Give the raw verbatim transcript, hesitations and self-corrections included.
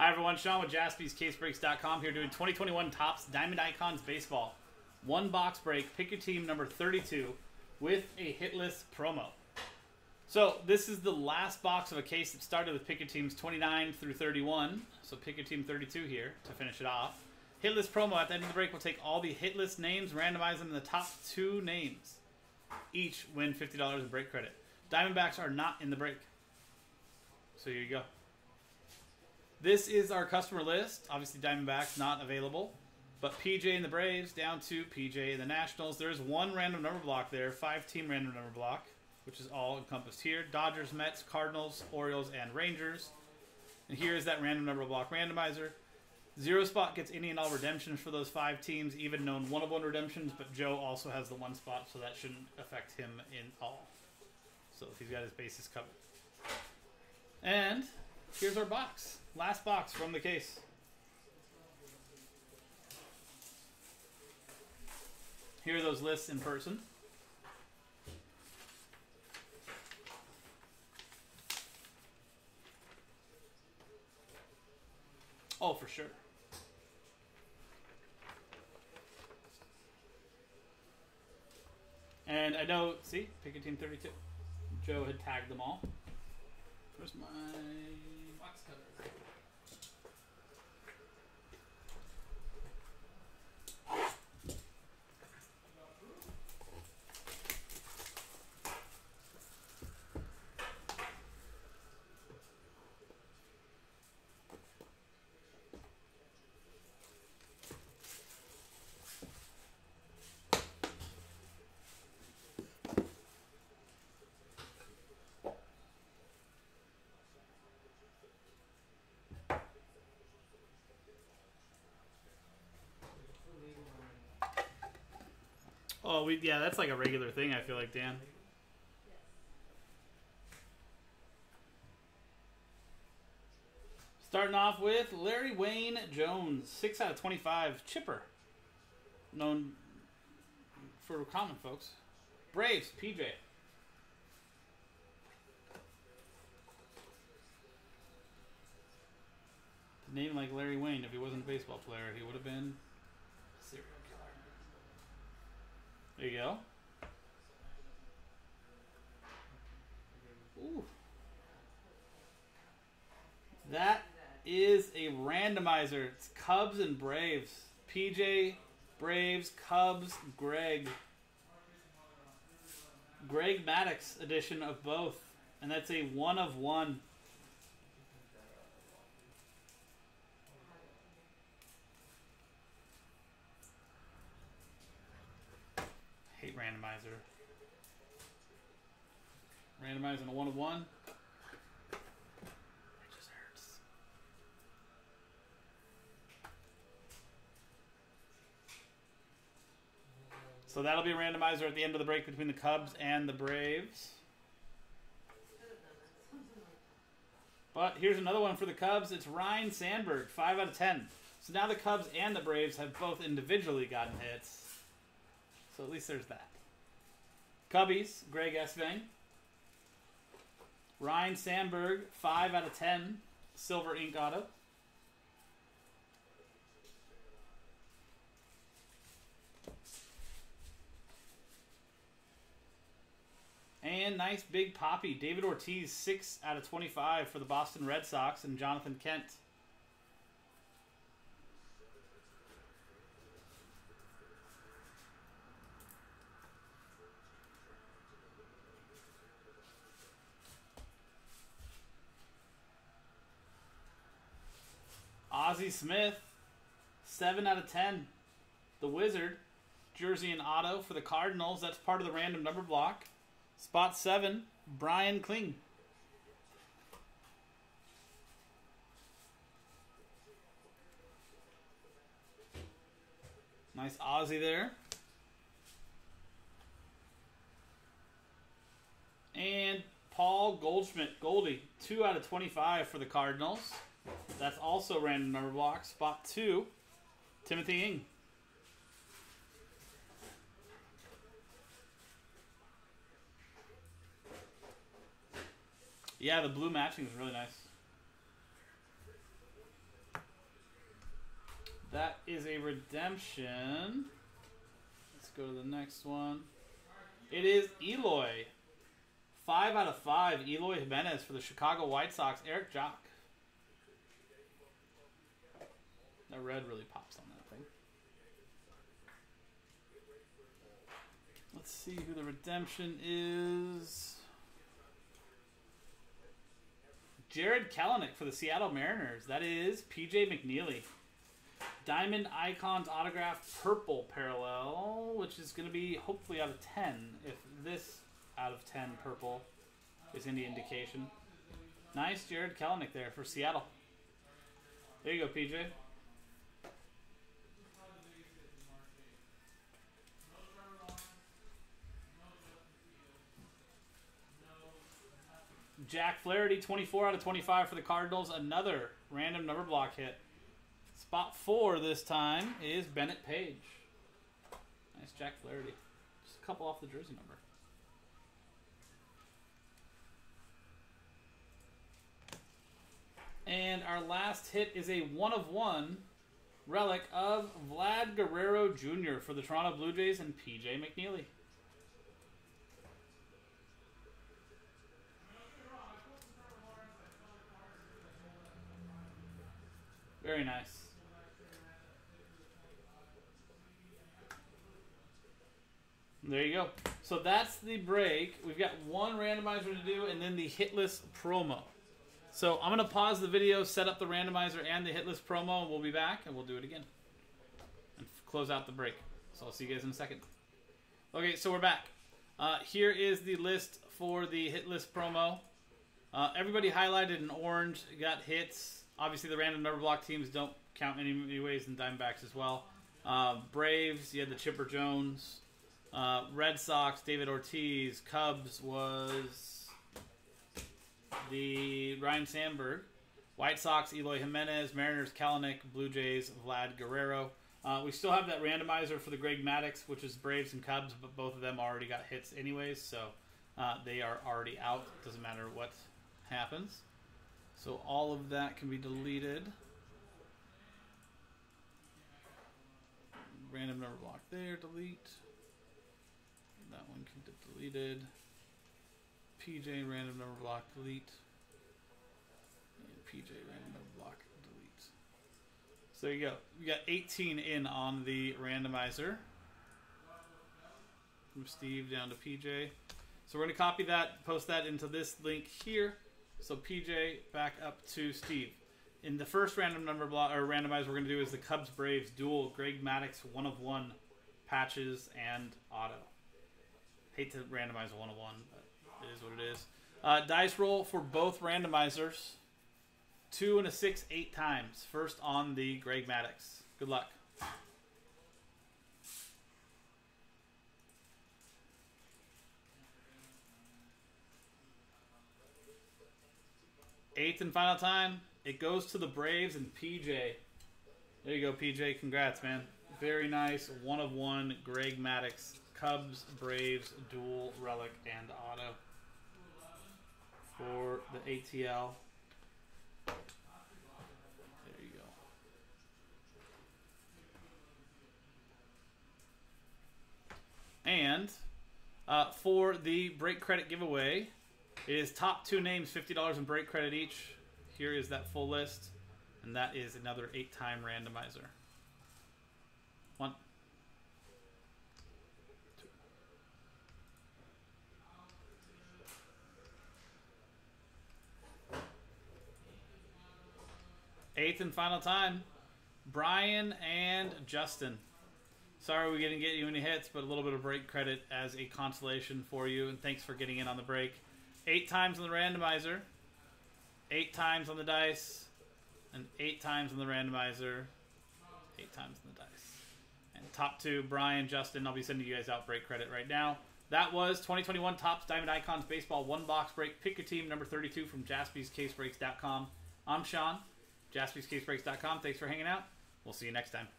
Hi everyone, Sean with Jaspies Case Breaks dot com here doing twenty twenty-one Topps Diamond Icons Baseball. One box break, pick your team number thirty-two with a hitless promo. So this is the last box of a case that started with pick your teams twenty-nine through thirty-one. So pick your team thirty-two here to finish it off. Hitless promo at the end of the break, we'll take all the hitless names, randomize them in the top two names. Each win fifty dollars in break credit. Diamondbacks are not in the break. So here you go. This is our customer list. Obviously, Diamondbacks not available. But P J and the Braves down to P J and the Nationals. There is one random number block there, five-team random number block, which is all encompassed here. Dodgers, Mets, Cardinals, Orioles, and Rangers. And here is that random number block randomizer. Zero spot gets any and all redemptions for those five teams, even known one-of-one redemptions, but Joe also has the one spot, so that shouldn't affect him in all. So he's got his bases covered. And here's our box. Last box from the case. Here are those lists in person. Oh, for sure. And I know, see, pick a team thirty-two. Joe had tagged them all. Where's my box cutter? Oh, we, yeah, that's like a regular thing, I feel like, Dan. Starting off with Larry Wayne Jones, six out of twenty-five. Chipper, known for common folks. Braves, P J. The name like Larry Wayne, if he wasn't a baseball player, he would have been a serial killer. There you go. Ooh. That is a randomizer. It's Cubs and Braves. P J, Braves, Cubs, Greg. Greg Maddux edition of both. And that's a one of one. Randomizer. Randomizing a one of one. It just hurts. So that'll be a randomizer at the end of the break between the Cubs and the Braves. But here's another one for the Cubs. It's Ryan Sandberg, five out of ten. So now the Cubs and the Braves have both individually gotten hits. So at least there's that. Cubbies, Greg Esvang. Ryan Sandberg, five out of ten. Silver Ink Auto. And nice big poppy. David Ortiz, six out of twenty-five for the Boston Red Sox and Jonathan Kent. Ozzy Smith, seven out of ten. The Wizard, jersey and auto for the Cardinals. That's part of the random number block. Spot seven, Brian Kling. Nice Ozzy there. And Paul Goldschmidt, Goldie, two out of twenty-five for the Cardinals. That's also random number block. Spot two, Timothy Ng. Yeah, the blue matching is really nice. That is a redemption. Let's go to the next one. It is Eloy. Five out of five. Eloy Jimenez for the Chicago White Sox. Eric Jock. That red really pops on that thing. Let's see who the redemption is. Jared Kelenic for the Seattle Mariners. That is P J McNeely. Diamond Icons autograph purple parallel, which is going to be hopefully out of ten, if this out of ten purple is any indication. Nice Jared Kelenic there for Seattle. There you go, P J. Jack Flaherty, twenty-four out of twenty-five for the Cardinals. Another random number block hit. Spot four this time is Bennett Page. Nice Jack Flaherty. Just a couple off the jersey number. And our last hit is a one-of-one relic of Vlad Guerrero Junior for the Toronto Blue Jays and P J McNeely. Very nice. There you go. So that's the break. We've got one randomizer to do and then the hitless promo. So I'm going to pause the video, set up the randomizer and the hitless promo, and we'll be back and we'll do it again and close out the break. So I'll see you guys in a second. Okay, so we're back. Uh, here is the list for the hitless promo. Uh, everybody highlighted in orange got hits. Obviously, the random number block teams don't count any, any ways in Diamondbacks as well. Uh, Braves, you had the Chipper Jones. Uh, Red Sox, David Ortiz. Cubs was the Ryan Sandberg. White Sox, Eloy Jimenez. Mariners, Kelenic. Blue Jays, Vlad Guerrero. Uh, we still have that randomizer for the Greg Maddux, which is Braves and Cubs, but both of them already got hits anyways, so uh, they are already out. Doesn't matter what happens. So all of that can be deleted. Random number block there, delete. That one can get deleted. P J random number block, delete. And P J random number block, delete. So there you go. We got eighteen in on the randomizer. From Steve down to P J. So we're gonna copy that, post that into this link here. So P J back up to Steve. In the first random number block or randomize we're gonna do is the Cubs Braves duel Greg Maddux one of one patches and auto. Hate to randomize one of one, but it is what it is. Uh, dice roll for both randomizers. Two and a six, eight times. First on the Greg Maddux. Good luck. Eighth and final time. It goes to the Braves and P J. There you go, P J. Congrats, man. Very nice. One of one. Greg Maddux. Cubs, Braves, dual, relic, and auto. For the A T L. There you go. And uh, for the break credit giveaway, it is top two names, fifty dollars in break credit each. Here is that full list. And that is another eight-time randomizer. One. Two. Eighth and final time. Brian and Justin. Sorry we didn't get you any hits, but a little bit of break credit as a consolation for you. And thanks for getting in on the break. Eight times on the randomizer, eight times on the dice, and eight times on the randomizer, eight times on the dice. And top two, Brian, Justin, I'll be sending you guys out break credit right now. That was twenty twenty-one Topps Diamond Icons Baseball one box break. Pick your team, number thirty-two from Jaspys Case Breaks dot com. I'm Sean, Jaspys Case Breaks dot com. Thanks for hanging out. We'll see you next time.